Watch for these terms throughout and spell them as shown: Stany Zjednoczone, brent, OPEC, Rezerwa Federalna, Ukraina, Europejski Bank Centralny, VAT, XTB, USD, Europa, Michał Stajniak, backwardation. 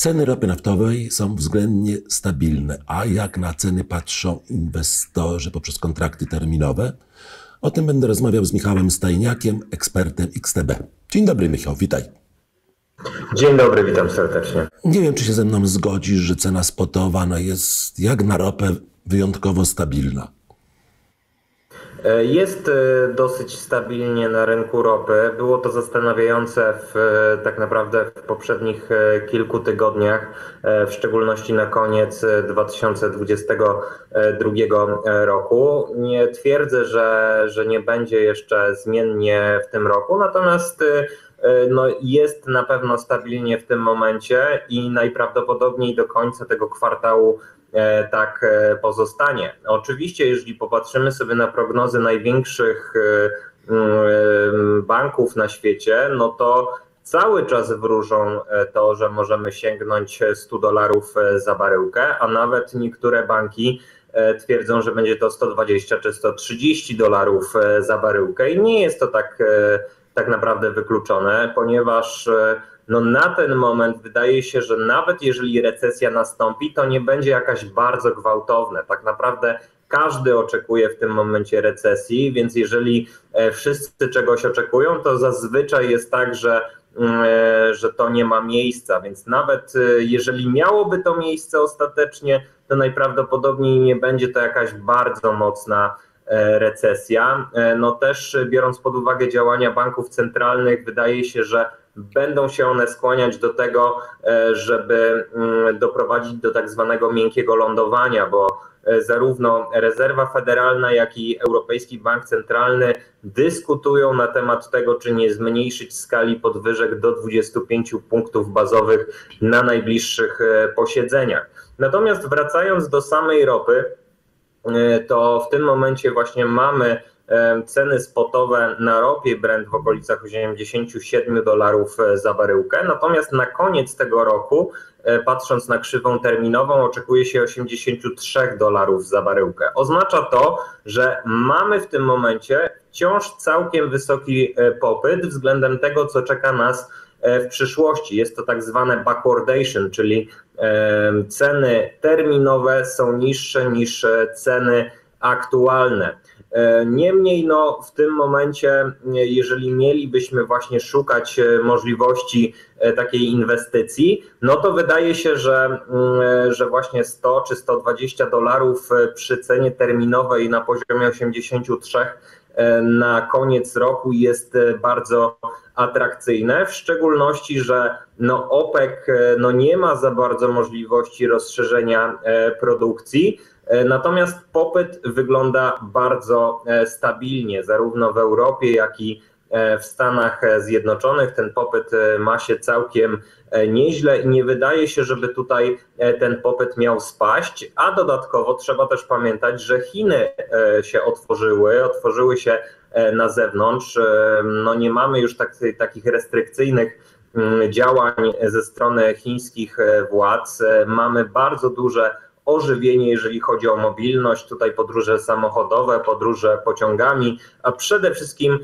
Ceny ropy naftowej są względnie stabilne, a jak na ceny patrzą inwestorzy poprzez kontrakty terminowe? O tym będę rozmawiał z Michałem Stajniakiem, ekspertem XTB. Dzień dobry, Michał, witaj. Dzień dobry, witam serdecznie. Nie wiem, czy się ze mną zgodzisz, że cena spotowa jest jak na ropę wyjątkowo stabilna. Jest dosyć stabilnie na rynku ropy. Było to zastanawiające tak naprawdę w poprzednich kilku tygodniach, w szczególności na koniec 2022 roku. Nie twierdzę, że nie będzie jeszcze zmiennie w tym roku, natomiast jest na pewno stabilnie w tym momencie i najprawdopodobniej do końca tego kwartału tak pozostanie. Oczywiście, jeżeli popatrzymy sobie na prognozy największych banków na świecie, no to cały czas wróżą to, że możemy sięgnąć $100 za baryłkę, a nawet niektóre banki twierdzą, że będzie to $120 czy $130 za baryłkę i nie jest to tak naprawdę wykluczone, ponieważ no na ten moment wydaje się, że nawet jeżeli recesja nastąpi, to nie będzie jakaś bardzo gwałtowna. Tak naprawdę każdy oczekuje w tym momencie recesji, więc jeżeli wszyscy czegoś oczekują, to zazwyczaj jest tak, że to nie ma miejsca. Więc nawet jeżeli miałoby to miejsce ostatecznie, to najprawdopodobniej nie będzie to jakaś bardzo mocna recesja. No też biorąc pod uwagę działania banków centralnych, wydaje się, że będą się one skłaniać do tego, żeby doprowadzić do tak zwanego miękkiego lądowania, bo zarówno Rezerwa Federalna, jak i Europejski Bank Centralny dyskutują na temat tego, czy nie zmniejszyć skali podwyżek do 25 punktów bazowych na najbliższych posiedzeniach. Natomiast wracając do samej ropy, to w tym momencie właśnie mamy ceny spotowe na ropie Brent w okolicach $87 za baryłkę, natomiast na koniec tego roku, patrząc na krzywą terminową, oczekuje się $83 za baryłkę. Oznacza to, że mamy w tym momencie wciąż całkiem wysoki popyt względem tego, co czeka nas w przyszłości. Jest to tak zwane backwardation, czyli ceny terminowe są niższe niż ceny aktualne. Niemniej no, w tym momencie, jeżeli mielibyśmy właśnie szukać możliwości takiej inwestycji, no to wydaje się, że właśnie $100 czy $120 przy cenie terminowej na poziomie 83 na koniec roku jest bardzo atrakcyjne, w szczególności, że no OPEC no nie ma za bardzo możliwości rozszerzenia produkcji, natomiast popyt wygląda bardzo stabilnie, zarówno w Europie, jak i w Stanach Zjednoczonych. Ten popyt ma się całkiem nieźle i nie wydaje się, żeby tutaj ten popyt miał spaść, a dodatkowo trzeba też pamiętać, że Chiny się otworzyły się na zewnątrz. No nie mamy już takich restrykcyjnych działań ze strony chińskich władz. Mamy bardzo duże ożywienie, jeżeli chodzi o mobilność, tutaj podróże samochodowe, podróże pociągami, a przede wszystkim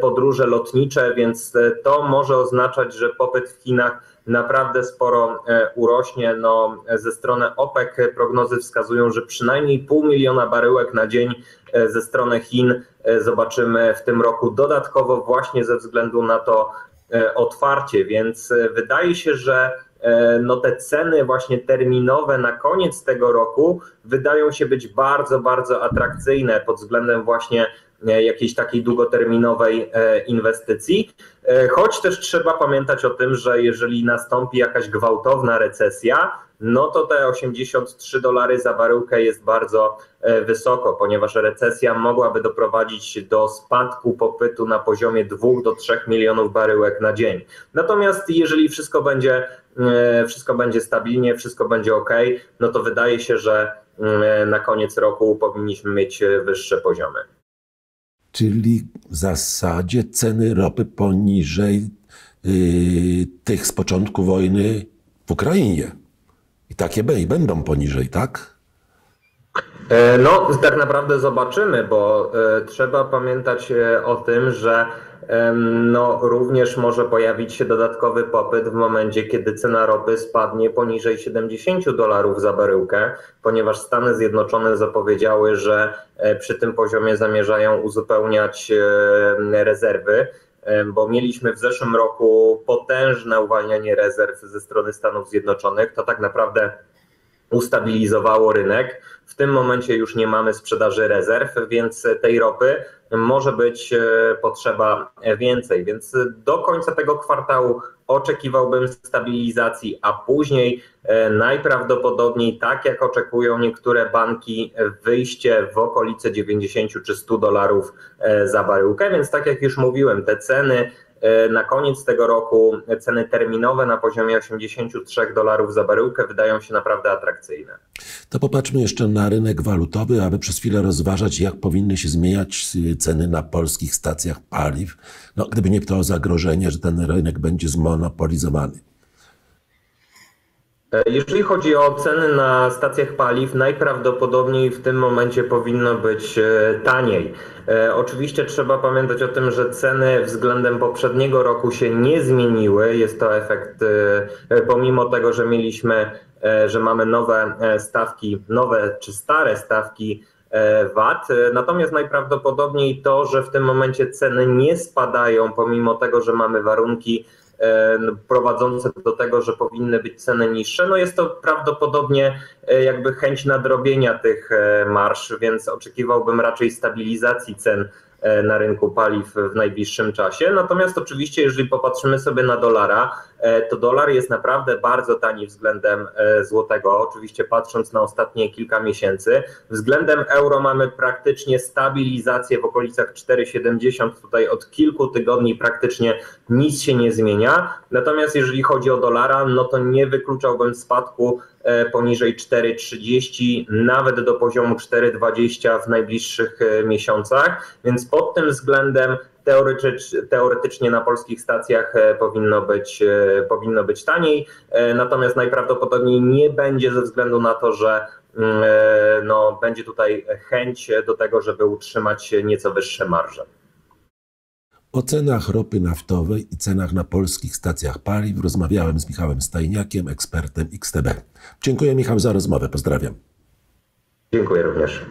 podróże lotnicze, więc to może oznaczać, że popyt w Chinach naprawdę sporo urośnie. No, ze strony OPEC prognozy wskazują, że przynajmniej 500 000 baryłek na dzień ze strony Chin zobaczymy w tym roku dodatkowo właśnie ze względu na to otwarcie, więc wydaje się, że no te ceny właśnie terminowe na koniec tego roku wydają się być bardzo, bardzo atrakcyjne pod względem właśnie jakiejś takiej długoterminowej inwestycji, choć też trzeba pamiętać o tym, że jeżeli nastąpi jakaś gwałtowna recesja, no to te $83 za baryłkę jest bardzo wysoko, ponieważ recesja mogłaby doprowadzić do spadku popytu na poziomie 2 do 3 milionów baryłek na dzień. Natomiast jeżeli wszystko będzie stabilnie, wszystko będzie ok, no to wydaje się, że na koniec roku powinniśmy mieć wyższe poziomy. Czyli w zasadzie ceny ropy poniżej tych z początku wojny w Ukrainie. I takie będą poniżej, tak? No, tak naprawdę zobaczymy, bo trzeba pamiętać o tym, że no również może pojawić się dodatkowy popyt w momencie, kiedy cena ropy spadnie poniżej $70 za baryłkę, ponieważ Stany Zjednoczone zapowiedziały, że przy tym poziomie zamierzają uzupełniać rezerwy, bo mieliśmy w zeszłym roku potężne uwalnianie rezerw ze strony Stanów Zjednoczonych. To tak naprawdę ustabilizowało rynek. W tym momencie już nie mamy sprzedaży rezerw, więc tej ropy może być potrzeba więcej. Więc do końca tego kwartału oczekiwałbym stabilizacji, a później najprawdopodobniej, tak jak oczekują niektóre banki, wyjście w okolice $90 czy $100 za baryłkę. Więc tak jak już mówiłem, te ceny na koniec tego roku, ceny terminowe na poziomie $83 za baryłkę wydają się naprawdę atrakcyjne. To popatrzmy jeszcze na rynek walutowy, aby przez chwilę rozważać, jak powinny się zmieniać ceny na polskich stacjach paliw, no, gdyby nie to zagrożenie, że ten rynek będzie zmonopolizowany. Jeżeli chodzi o ceny na stacjach paliw, najprawdopodobniej w tym momencie powinno być taniej. Oczywiście trzeba pamiętać o tym, że ceny względem poprzedniego roku się nie zmieniły. Jest to efekt, pomimo tego, że mamy nowe stawki, nowe czy stare stawki VAT. Natomiast najprawdopodobniej to, że w tym momencie ceny nie spadają, pomimo tego, że mamy warunki prowadzące do tego, że powinny być ceny niższe, no jest to prawdopodobnie jakby chęć nadrobienia tych marż, więc oczekiwałbym raczej stabilizacji cen na rynku paliw w najbliższym czasie. Natomiast oczywiście, jeżeli popatrzymy sobie na dolara, to dolar jest naprawdę bardzo tani względem złotego. Oczywiście patrząc na ostatnie kilka miesięcy. Względem euro mamy praktycznie stabilizację w okolicach 4,70. Tutaj od kilku tygodni praktycznie nic się nie zmienia. Natomiast jeżeli chodzi o dolara, no to nie wykluczałbym spadku poniżej 4,30, nawet do poziomu 4,20 w najbliższych miesiącach. Więc pod tym względem teoretycznie na polskich stacjach powinno być taniej, natomiast najprawdopodobniej nie będzie ze względu na to, że no, będzie tutaj chęć do tego, żeby utrzymać nieco wyższe marże. O cenach ropy naftowej i cenach na polskich stacjach paliw rozmawiałem z Michałem Stajniakiem, ekspertem XTB. Dziękuję, Michał, za rozmowę. Pozdrawiam. Dziękuję również.